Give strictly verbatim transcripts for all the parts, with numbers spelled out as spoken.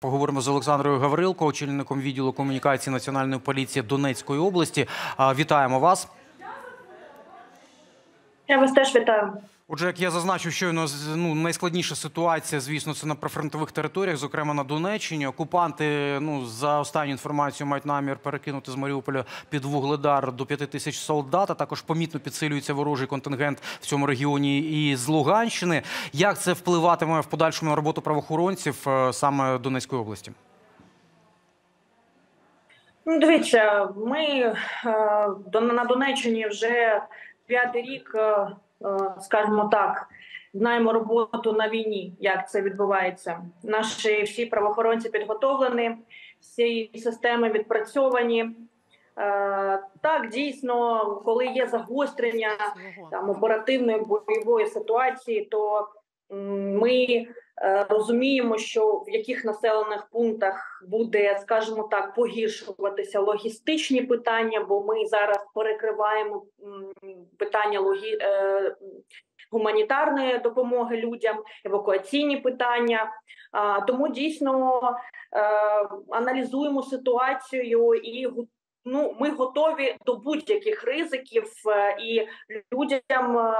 Поговоримо з Олександрою Гаврилко, очільником відділу комунікації Національної поліції Донецької області. Вітаємо вас. Я вас теж вітаю. Отже, як я зазначив, щойно ну, найскладніша ситуація, звісно, це на прифронтових територіях, зокрема на Донеччині. Окупанти, ну, за останню інформацію, мають намір перекинути з Маріуполя під Вугледар до п'яти тисяч солдат, а також помітно підсилюється ворожий контингент в цьому регіоні і з Луганщини. Як це впливатиме в подальшому на роботу правоохоронців саме Донецької області? Ну, дивіться, ми на Донеччині вже п'ятий рік, скажімо так, знаємо роботу на війні, як це відбувається. Наші всі правоохоронці підготовлені, всі системи відпрацьовані. Так, дійсно, коли є загострення там, оперативної бойової ситуації, то ми розуміємо, що в яких населених пунктах буде, скажімо так, погіршуватися логістичні питання, бо ми зараз перекриваємо питання логі... гуманітарної допомоги людям, евакуаційні питання. Тому дійсно аналізуємо ситуацію і ну, ми готові до будь-яких ризиків і людям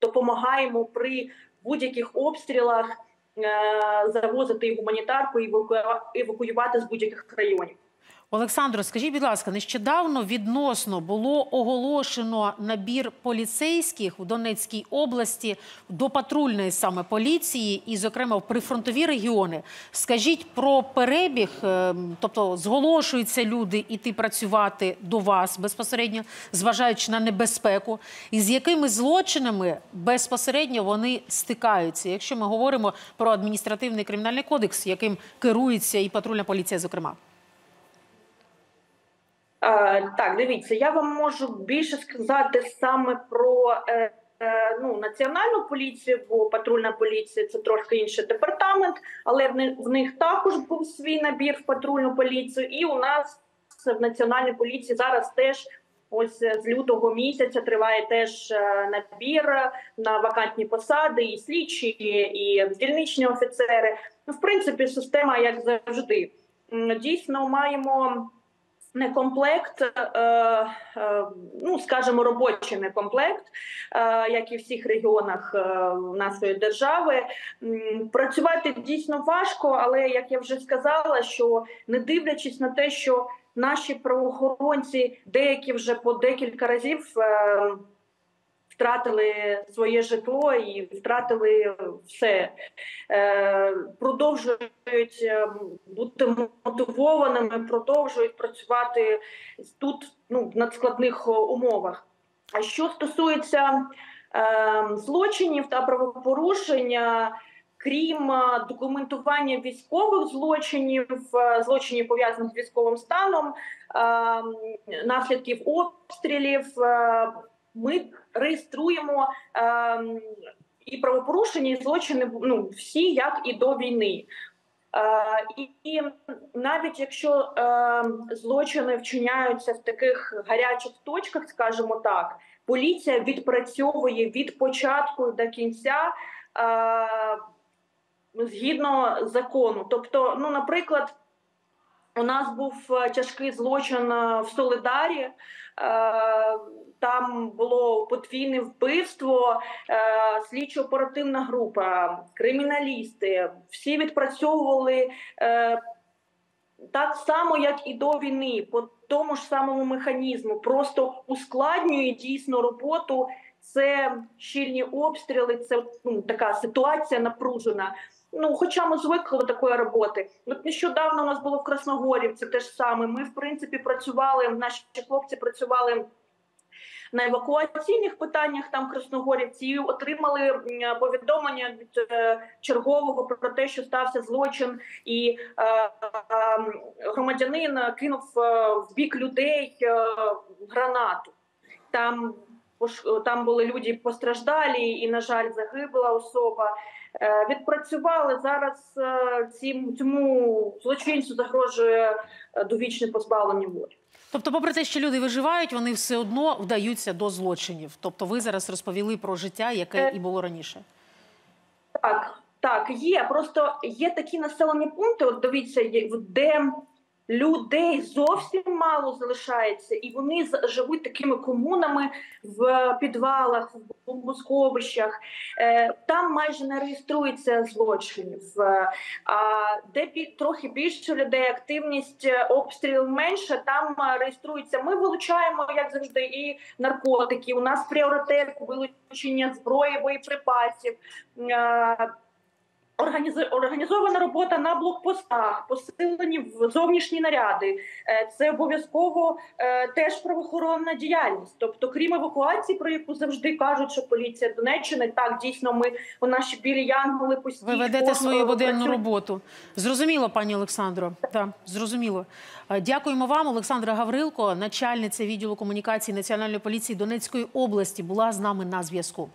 допомагаємо при будь-яких обстрілах, завозити гуманітарку і евакуювати з будь-яких районів. Олександро, скажіть, будь ласка, нещодавно відносно було оголошено набір поліцейських у Донецькій області до патрульної саме поліції і, зокрема, в прифронтові регіони. Скажіть про перебіг, тобто зголошуються люди іти працювати до вас безпосередньо, зважаючи на небезпеку, і з якими злочинами безпосередньо вони стикаються, якщо ми говоримо про адміністративний кримінальний кодекс, яким керується і патрульна поліція, зокрема. Так, дивіться, я вам можу більше сказати саме про ну, національну поліцію, бо патрульна поліція – це трошки інший департамент, але в них також був свій набір в патрульну поліцію. І у нас в національній поліції зараз теж ось з лютого місяця триває теж набір на вакантні посади, і слідчі, і дільничні офіцери. Ну, в принципі, система, як завжди. Дійсно, маємо... некомплект, ну, скажімо, робочий некомплект, як і в всіх регіонах нашої держави. Працювати дійсно важко, але, як я вже сказала, що не дивлячись на те, що наші правоохоронці деякі вже по декілька разів втратили своє житло і втратили все. Продовжують бути мотивованими, продовжують працювати тут ну, в надскладних умовах. А що стосується злочинів та правопорушення, крім документування військових злочинів, злочинів, пов'язаних з військовим станом, наслідків обстрілів, ми реєструємо е, і правопорушення, і злочини, ну, всі, як і до війни. Е, і навіть якщо е, злочини вчиняються в таких гарячих точках, скажімо так, поліція відпрацьовує від початку до кінця е, згідно закону. Тобто, ну, наприклад, у нас був тяжкий злочин в Соледарі, там було подвійне вбивство, слідчо-оперативна група, криміналісти, всі відпрацьовували так само, як і до війни, по тому ж самому механізму, просто ускладнює дійсно роботу, це щільні обстріли, це ну, така ситуація напружена. Ну, хоча ми звикли до такої роботи. От нещодавно у нас було в Красногорівці те ж саме. Ми, в принципі, працювали, наші хлопці працювали на евакуаційних питаннях там в Красногорівці і отримали повідомлення від чергового про те, що стався злочин, і е, е, громадянин кинув в бік людей гранату. Там, там були люди постраждалі і, на жаль, загибла особа. Відпрацювали, зараз цьому злочинцю загрожує довічне позбавлення волі. Тобто, попри те, що люди виживають, вони все одно вдаються до злочинів. Тобто ви зараз розповіли про життя, яке і було раніше. Так, Так, є. Просто є такі населені пункти, от дивіться, де людей зовсім мало залишається, і вони живуть такими комунами в підвалах, в бомбосховищах. Там майже не реєструється злочинів. А де трохи більше людей, активність, обстрілів менше, там реєструється. Ми вилучаємо, як завжди, і наркотики. У нас пріоритет вилучення зброї, боєприпасів. Організована робота на блокпостах, посилені зовнішні наряди. Це обов'язково теж правоохоронна діяльність. Тобто, крім евакуації, про яку завжди кажуть, що поліція Донеччини, так, дійсно, ми, у нас ще білі янголи постійно. Ви ведете свою буденну роботу. Зрозуміло, пані Олександро. Так, зрозуміло. Дякуємо вам. Олександра Гаврилко, начальниця відділу комунікації Національної поліції Донецької області, була з нами на зв'язку.